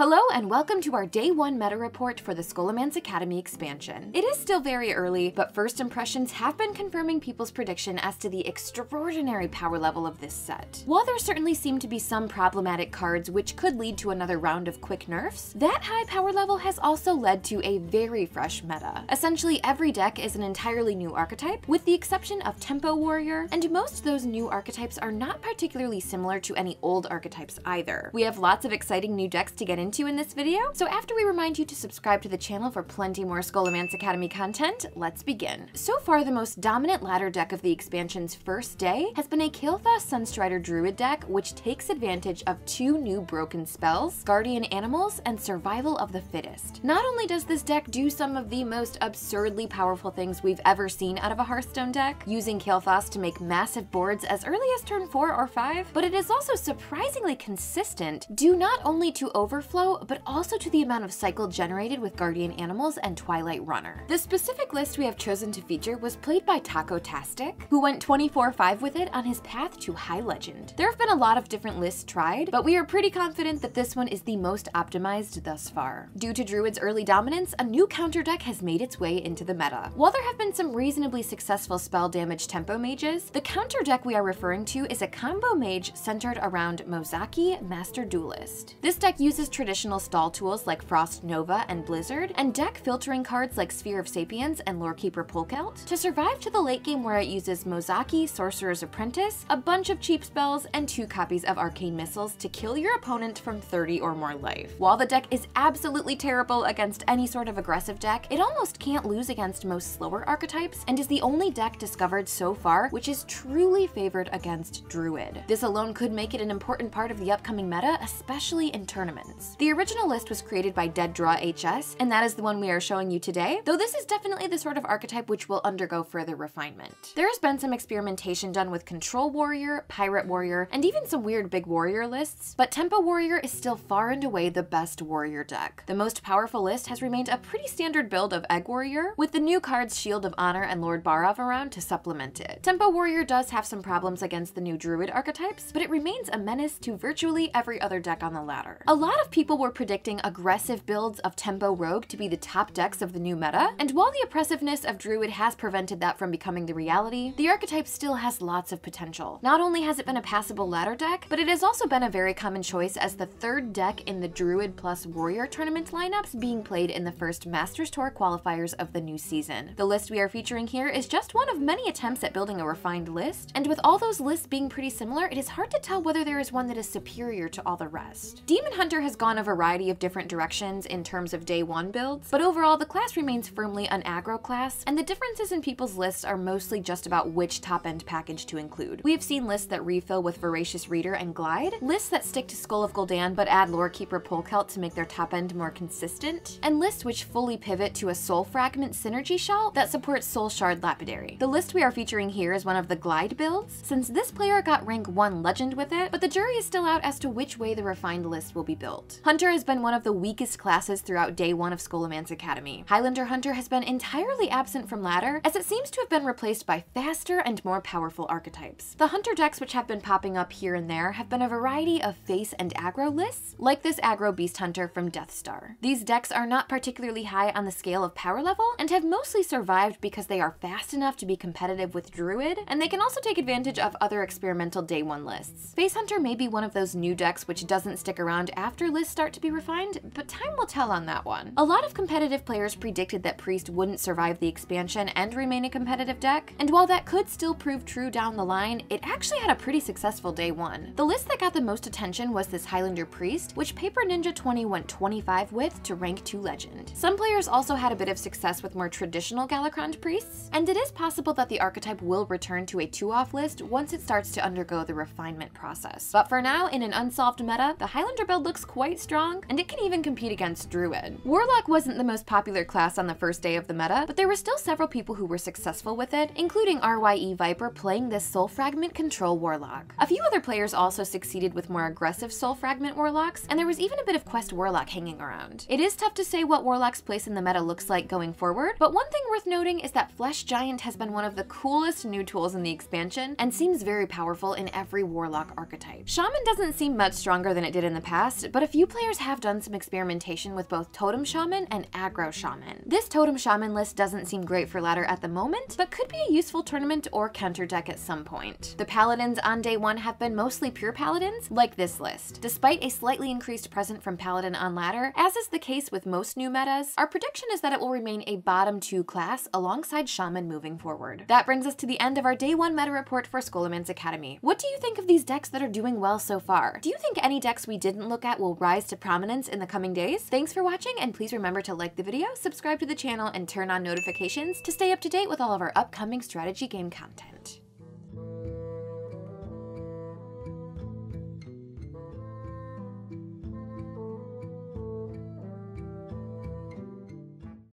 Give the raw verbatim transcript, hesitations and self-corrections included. Hello and welcome to our Day one Meta Report for the Scholomance Academy expansion. It is still very early, but first impressions have been confirming people's prediction as to the extraordinary power level of this set. While there certainly seem to be some problematic cards which could lead to another round of quick nerfs, that high power level has also led to a very fresh meta. Essentially every deck is an entirely new archetype, with the exception of Tempo Warrior, and most of those new archetypes are not particularly similar to any old archetypes either. We have lots of exciting new decks to get into into in this video, so after we remind you to subscribe to the channel for plenty more Scholomance Academy content, let's begin. So far, the most dominant ladder deck of the expansion's first day has been a Kael'thas Sunstrider Druid deck, which takes advantage of two new broken spells, Guardian Animals and Survival of the Fittest. Not only does this deck do some of the most absurdly powerful things we've ever seen out of a Hearthstone deck, using Kael'thas to make massive boards as early as turn four or five, but it is also surprisingly consistent due not only to overflow but also to the amount of cycle generated with Guardian Animals and Twilight Runner. The specific list we have chosen to feature was played by Tacotastic, who went twenty-four five with it on his path to High Legend. There have been a lot of different lists tried, but we are pretty confident that this one is the most optimized thus far. Due to Druid's early dominance, a new counter deck has made its way into the meta. While there have been some reasonably successful spell damage tempo mages, the counter deck we are referring to is a combo mage centered around Mozaki, Master Duelist. This deck uses traditional Additional stall tools like Frost Nova and Blizzard, and deck filtering cards like Sphere of Sapiens and Lorekeeper Polkelt to survive to the late game, where it uses Mozaki, Sorcerer's Apprentice, a bunch of cheap spells, and two copies of Arcane Missiles to kill your opponent from thirty or more life. While the deck is absolutely terrible against any sort of aggressive deck, it almost can't lose against most slower archetypes and is the only deck discovered so far which is truly favored against Druid. This alone could make it an important part of the upcoming meta, especially in tournaments. The original list was created by Dead Draw H S, and that is the one we are showing you today, though this is definitely the sort of archetype which will undergo further refinement. There has been some experimentation done with Control Warrior, Pirate Warrior, and even some weird big warrior lists, but Tempo Warrior is still far and away the best warrior deck. The most powerful list has remained a pretty standard build of Egg Warrior, with the new cards Shield of Honor and Lord Barov around to supplement it. Tempo Warrior does have some problems against the new Druid archetypes, but it remains a menace to virtually every other deck on the ladder. A lot of people People were predicting aggressive builds of Tempo Rogue to be the top decks of the new meta, and while the oppressiveness of Druid has prevented that from becoming the reality, the archetype still has lots of potential. Not only has it been a passable ladder deck, but it has also been a very common choice as the third deck in the Druid plus Warrior tournament lineups being played in the first Masters Tour qualifiers of the new season. The list we are featuring here is just one of many attempts at building a refined list, and with all those lists being pretty similar, it is hard to tell whether there is one that is superior to all the rest. Demon Hunter has gone a variety of different directions in terms of day one builds, but overall the class remains firmly an aggro class, and the differences in people's lists are mostly just about which top end package to include. We have seen lists that refill with Voracious Reader and Glide, lists that stick to Skull of Gul'dan but add Lorekeeper Polkelt to make their top end more consistent, and lists which fully pivot to a Soul Fragment synergy shell that supports Soul Shard Lapidary. The list we are featuring here is one of the Glide builds, since this player got rank one legend with it, but the jury is still out as to which way the refined list will be built. Hunter has been one of the weakest classes throughout day one of Scholomance Academy. Highlander Hunter has been entirely absent from ladder, as it seems to have been replaced by faster and more powerful archetypes. The Hunter decks which have been popping up here and there have been a variety of face and aggro lists, like this aggro Beast Hunter from Death Star. These decks are not particularly high on the scale of power level, and have mostly survived because they are fast enough to be competitive with Druid, and they can also take advantage of other experimental day one lists. Face Hunter may be one of those new decks which doesn't stick around after lists start to be refined, but time will tell on that one. A lot of competitive players predicted that Priest wouldn't survive the expansion and remain a competitive deck, and while that could still prove true down the line, it actually had a pretty successful day one. The list that got the most attention was this Highlander Priest, which Paper Ninja twenty went twenty-five with to rank two legend. Some players also had a bit of success with more traditional Galakrond priests, and it is possible that the archetype will return to a two-off list once it starts to undergo the refinement process. But for now, in an unsolved meta, the Highlander build looks quite strong, and it can even compete against Druid. Warlock wasn't the most popular class on the first day of the meta, but there were still several people who were successful with it, including R Y E Viper playing this Soul Fragment Control Warlock. A few other players also succeeded with more aggressive Soul Fragment Warlocks, and there was even a bit of Quest Warlock hanging around. It is tough to say what Warlock's place in the meta looks like going forward, but one thing worth noting is that Flesh Giant has been one of the coolest new tools in the expansion, and seems very powerful in every Warlock archetype. Shaman doesn't seem much stronger than it did in the past, but a few players have done some experimentation with both Totem Shaman and Aggro Shaman. This Totem Shaman list doesn't seem great for ladder at the moment, but could be a useful tournament or counter deck at some point. The Paladins on day one have been mostly pure Paladins, like this list. Despite a slightly increased present from Paladin on ladder, as is the case with most new metas, our prediction is that it will remain a bottom two class alongside Shaman moving forward. That brings us to the end of our day one meta report for Scholomance Academy. What do you think of these decks that are doing well so far? Do you think any decks we didn't look at will rise to prominence in the coming days? Thanks for watching, and please remember to like the video, subscribe to the channel, and turn on notifications to stay up to date with all of our upcoming strategy game content.